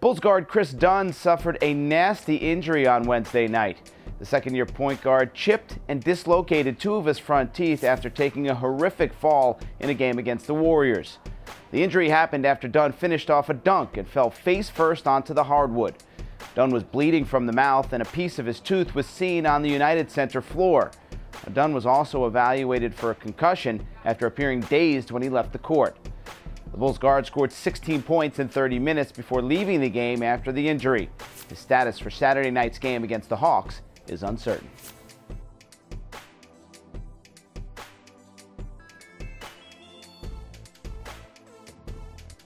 Bulls guard Kris Dunn suffered a nasty injury on Wednesday night. The second-year point guard chipped and dislocated two of his front teeth after taking a horrific fall in a game against the Warriors. The injury happened after Dunn finished off a dunk and fell face-first onto the hardwood. Dunn was bleeding from the mouth and a piece of his tooth was seen on the United Center floor. Dunn was also evaluated for a concussion after appearing dazed when he left the court. The Bulls guard scored 16 points in 30 minutes before leaving the game after the injury. His status for Saturday night's game against the Hawks is uncertain.